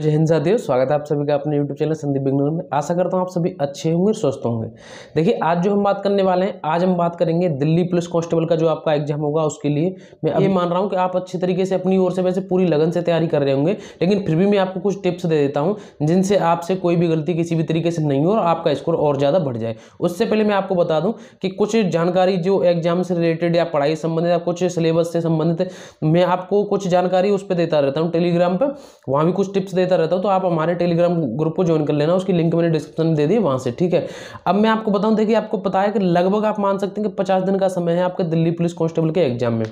जय हिंद साथियों, स्वागत है आप सभी का अपने YouTube चैनल संदीप बिगनर में। आशा करता हूँ आप सभी अच्छे होंगे, स्वस्थ होंगे। देखिए आज जो हम बात करने वाले हैं, आज हम बात करेंगे दिल्ली पुलिस कांस्टेबल का जो आपका एग्जाम होगा उसके लिए। मैं ये मान रहा हूँ कि आप अच्छी तरीके से अपनी ओर से वैसे पूरी लगन से तैयारी कर रहे होंगे, लेकिन फिर भी मैं आपको कुछ टिप्स दे देता हूँ जिनसे आपसे कोई भी गलती किसी भी तरीके से नहीं हो और आपका स्कोर और ज़्यादा बढ़ जाए। उससे पहले मैं आपको बता दूँ कि कुछ जानकारी जो एग्जाम से रिलेटेड या पढ़ाई संबंधित या कुछ सिलेबस से संबंधित मैं आपको कुछ जानकारी उस पर देता रहता हूँ टेलीग्राम पर। वहाँ भी कुछ टिप्स रहता हूं, तो आप हमारे टेलीग्राम ग्रुप को ज्वाइन कर लेना, उसकी लिंक मैंने डिस्क्रिप्शन में दे दी, वहां से। ठीक है, अब मैं आपको बताऊं, देखिए आपको पता है कि लगभग आप मान सकते हैं कि 50 दिन का समय है आपके दिल्ली पुलिस कांस्टेबल के एग्जाम में।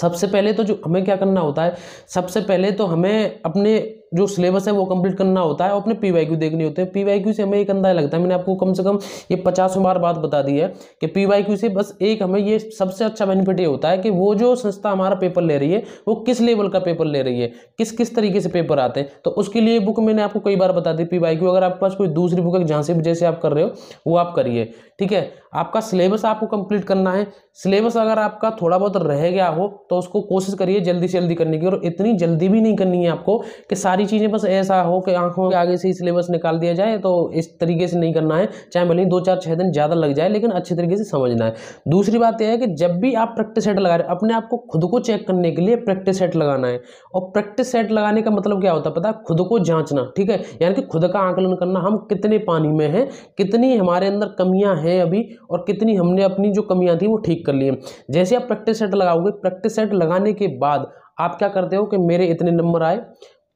सबसे पहले तो जो हमें क्या करना होता है, सबसे पहले तो हमें अपने जो सिलेबस है वो कंप्लीट करना होता है और अपने पीवाईक्यू देखने होते हैं। पीवाईक्यू से हमें एक अंदाजा लगता है, मैंने आपको कम से कम ये 50 बार बात बता दी है कि पीवाईक्यू से बस एक हमें ये सबसे अच्छा बेनिफिट ये होता है कि वो जो संस्था हमारा पेपर ले रही है वो किस लेवल का पेपर ले रही है, किस तरीके से पेपर आते हैं। तो उसके लिए बुक मैंने आपको कई बार बता दी पीवाईक्यू। अगर आपके पास कोई दूसरी बुक है जहाँ से भी जैसे आप कर रहे हो वो आप करिए। ठीक है, आपका सिलेबस आपको कंप्लीट करना है। सिलेबस अगर आपका थोड़ा बहुत रह गया हो तो उसको कोशिश करिए जल्दी से जल्दी करने की, और इतनी जल्दी भी नहीं करनी है आपको कि सारी चीज़ें बस ऐसा हो कि आंखों के आगे से ही सिलेबस निकाल दिया जाए। तो इस तरीके से नहीं करना है, चाहे भले ही 2-4-6 दिन ज़्यादा लग जाए, लेकिन अच्छे तरीके से समझना है। दूसरी बात यह है कि जब भी आप प्रैक्टिस सेट लगा रहे हैं, अपने आप को खुद को चेक करने के लिए प्रैक्टिस सेट लगाना है। और प्रैक्टिस सेट लगाने का मतलब क्या होता है पता है, खुद को जाँचना। ठीक है, यानी कि खुद का आंकलन करना, हम कितने पानी में हैं, कितनी हमारे अंदर कमियाँ हैं अभी, और कितनी हमने अपनी जो कमियाँ थी वो ठीक कर ली हैं। जैसे आप प्रैक्टिस सेट लगाओगे, प्रैक्टिस सेट लगाने के बाद आप क्या करते हो कि मेरे इतने नंबर आए,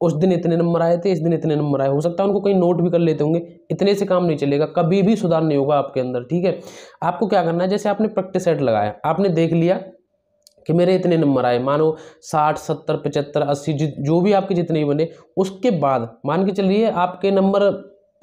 उस दिन इतने नंबर आए थे, इस दिन इतने नंबर आए। हो सकता है उनको कहीं नोट भी कर लेते होंगे, इतने से काम नहीं चलेगा, कभी भी सुधार नहीं होगा आपके अंदर। ठीक है, आपको क्या करना है, जैसे आपने प्रैक्टिस सेट लगाया, आपने देख लिया कि मेरे इतने नंबर आए, मानो 60, 70, 75, 80 जो भी आपके जितने भी बने। उसके बाद मान के चलिए आपके नंबर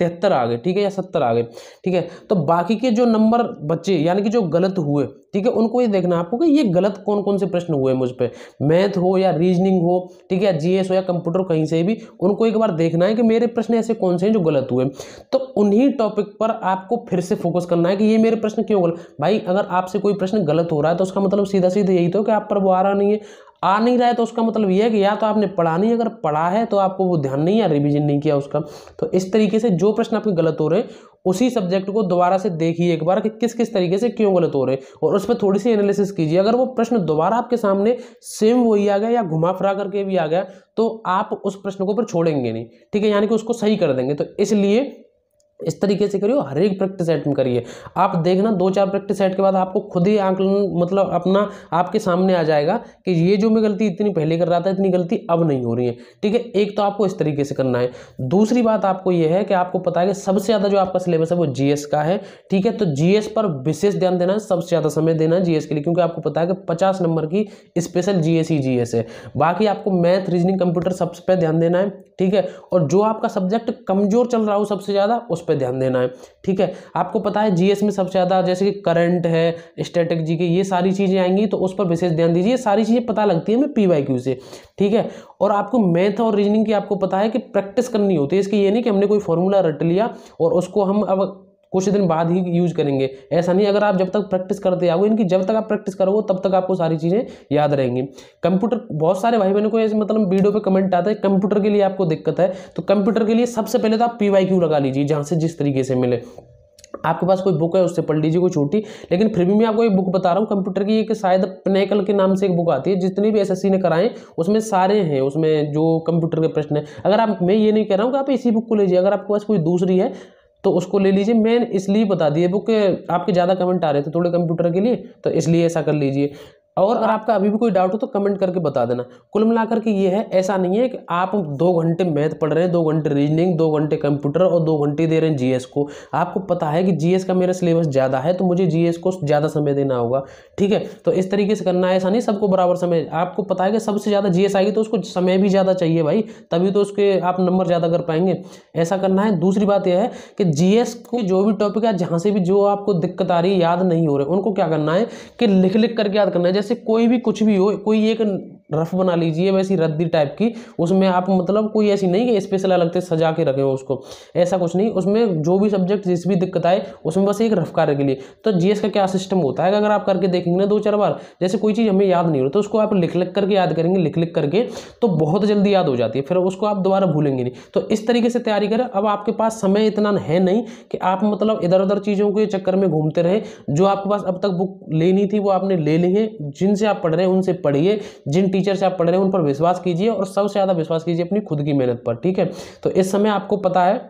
73 आ गए, ठीक है, या 70 आ गए। ठीक है, तो बाकी के जो नंबर बचे यानी कि जो गलत हुए, ठीक है, उनको ये देखना आपको कि ये गलत कौन कौन से प्रश्न हुए मुझ पर, मैथ हो या रीजनिंग हो, ठीक है, या जीएस हो या कंप्यूटर, कहीं से भी उनको एक बार देखना है कि मेरे प्रश्न ऐसे कौन से हैं जो गलत हुए। तो उन्हीं टॉपिक पर आपको फिर से फोकस करना है कि ये मेरे प्रश्न क्यों गलत। भाई अगर आपसे कोई प्रश्न गलत हो रहा है तो उसका मतलब सीधा सीधा यही तो कि आप पर वो आ रहा नहीं है, आ नहीं रहा है तो उसका मतलब यह है कि या तो आपने पढ़ा नहीं, अगर पढ़ा है तो आपको वो ध्यान नहीं या रिवीजन नहीं किया उसका। तो इस तरीके से जो प्रश्न आपके गलत हो रहे हैं उसी सब्जेक्ट को दोबारा से देखिए एक बार कि किस किस तरीके से क्यों गलत हो रहे हैं, और उस पर थोड़ी सी एनालिसिस कीजिए। अगर वो प्रश्न दोबारा आपके सामने सेम वही आ गया या घुमा फिरा करके भी आ गया तो आप उस प्रश्न को फिर छोड़ेंगे नहीं, ठीक है, यानी कि उसको सही कर देंगे। तो इसलिए इस तरीके से करिए, हर एक प्रैक्टिस सेट में करिए। आप देखना 2-4 प्रैक्टिस सेट के बाद आपको खुद ही आंकलन मतलब अपना आपके सामने आ जाएगा कि ये जो मैं गलती इतनी पहले कर रहा था इतनी गलती अब नहीं हो रही है। ठीक है, एक तो आपको इस तरीके से करना है। दूसरी बात आपको ये है कि आपको पता है कि सबसे ज़्यादा जो आपका सिलेबस है वो जीएस का है। ठीक है, तो जीएस पर विशेष ध्यान देना है, सबसे ज़्यादा समय देना है जीएस के लिए, क्योंकि आपको पता है कि 50 नंबर की स्पेशल जीएस ही जीएस है। बाकी आपको मैथ, रीजनिंग, कंप्यूटर सबसे पर ध्यान देना है। ठीक है, और जो आपका सब्जेक्ट कमज़ोर चल रहा हो सबसे ज़्यादा उस पे ध्यान देना है। ठीक है, आपको पता है जीएस में सबसे ज्यादा जैसे कि करंट है, स्टैटिक जीके, ये सारी चीजें आएंगी, तो उस पर विशेष ध्यान दीजिए। ये सारी चीजें पता लगती है हमें पीवाईक्यू से। ठीक है, और आपको मैथ और रीजनिंग की आपको पता है कि प्रैक्टिस करनी होती है इसकी। ये नहीं कि हमने कोई फॉर्मूला रट लिया और उसको हम अब कुछ दिन बाद ही यूज करेंगे, ऐसा नहीं। अगर आप जब तक प्रैक्टिस करते आओगे इनकी, जब तक आप प्रैक्टिस करोगे तब तक आपको सारी चीज़ें याद रहेंगी। कंप्यूटर, बहुत सारे भाई बहनों को ऐसे मतलब वीडियो पे कमेंट आता है कंप्यूटर के लिए आपको दिक्कत है, तो कंप्यूटर के लिए सबसे पहले तो आप पीवाईक्यू लगा लीजिए जहाँ से जिस तरीके से मिले। आपके पास कोई बुक है उससे पढ़ लीजिए, कोई छोटी, लेकिन फिर भी मैं आपको एक बुक बता रहा हूँ कंप्यूटर की, एक शायद पिनेकल के नाम से एक बुक आती है, जितने भी एसएससी ने कराएं उसमें सारे हैं, उसमें जो कंप्यूटर के प्रश्न हैं। अगर आप, मैं ये नहीं कह रहा हूँ कि आप इसी बुक को लीजिए, अगर आपके पास कोई दूसरी है तो उसको ले लीजिए। मैं इसलिए बता दिए बुक के, आपके ज़्यादा कमेंट आ रहे थे थोड़े कंप्यूटर के लिए, तो इसलिए ऐसा कर लीजिए। और अगर आपका अभी भी कोई डाउट हो तो कमेंट करके बता देना। कुल मिलाकर के ये है, ऐसा नहीं है कि आप 2 घंटे मैथ पढ़ रहे हैं, 2 घंटे रीजनिंग, 2 घंटे कंप्यूटर और 2 घंटे दे रहे हैं जीएस को। आपको पता है कि जीएस का मेरा सिलेबस ज़्यादा है तो मुझे जीएस को ज़्यादा समय देना होगा। ठीक है, तो इस तरीके से करना है, ऐसा नहीं सबको बराबर समय। आपको पता है कि सबसे ज़्यादा जीएस आएगी तो उसको समय भी ज़्यादा चाहिए भाई, तभी तो उसके आप नंबर ज़्यादा कर पाएंगे, ऐसा करना है। दूसरी बात यह है कि जीएस को जो भी टॉपिक है जहाँ से भी जो आपको दिक्कत आ रही है, याद नहीं हो रहे, उनको क्या करना है कि लिख लिख करके याद करना है। जैसे कोई भी कुछ भी हो, कोई एक रफ बना लीजिए वैसी रद्दी टाइप की, उसमें आप मतलब कोई ऐसी नहीं कि स्पेशल अलग से सजा के रखें उसको, ऐसा कुछ नहीं। उसमें जो भी सब्जेक्ट जिस भी दिक्कत आए उसमें बस एक रफ कार्य के लिए। तो जीएस का क्या सिस्टम होता है, अगर आप करके देखेंगे ना 2-4 बार, जैसे कोई चीज़ हमें याद नहीं हो तो उसको आप लिख करके याद करेंगे, लिख करके, तो बहुत जल्दी याद हो जाती है, फिर उसको आप दोबारा भूलेंगे नहीं। तो इस तरीके से तैयारी करें। अब आपके पास समय इतना है नहीं कि आप मतलब इधर उधर चीज़ों के चक्कर में घूमते रहें। जो आपके पास अब तक बुक लेनी थी वो आपने ले ली है, जिनसे आप पढ़ रहे हैं उनसे पढ़िए, जिन टीचर से आप पढ़ रहे हैं उन पर विश्वास कीजिए, और सबसे ज़्यादा विश्वास कीजिए अपनी खुद की मेहनत पर। ठीक है, तो इस समय आपको पता है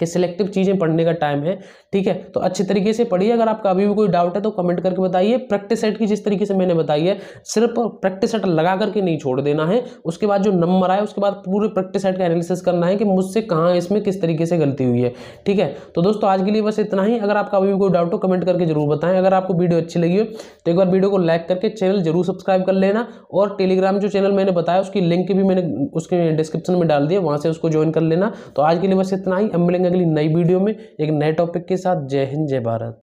कि सिलेक्टिव चीज़ें पढ़ने का टाइम है। ठीक है, तो अच्छे तरीके से पढ़िए। अगर आपका अभी भी कोई डाउट है तो कमेंट करके बताइए। प्रैक्टिस सेट की जिस तरीके से मैंने बताई है, सिर्फ प्रैक्टिस सेट लगा करके नहीं छोड़ देना है, उसके बाद जो नंबर आए उसके बाद पूरे प्रैक्टिस सेट का एनालिसिस करना है कि मुझसे कहाँ इसमें किस तरीके से गलती हुई है। ठीक है, तो दोस्तों आज के लिए बस इतना ही। अगर आपका अभी भी कोई डाउट हो कमेंट करके जरूर बताएं। अगर आपको वीडियो अच्छी लगी हो तो एक बार वीडियो को लाइक करके चैनल जरूर सब्सक्राइब कर लेना, और टेलीग्राम जो चैनल मैंने बताया उसकी लिंक भी मैंने उसके डिस्क्रिप्शन में डाल दिया, वहाँ से उसको ज्वाइन कर लेना। तो आज के लिए बस इतना ही, अगली नई वीडियो में एक नए टॉपिक के साथ। जय हिंद, जय भारत।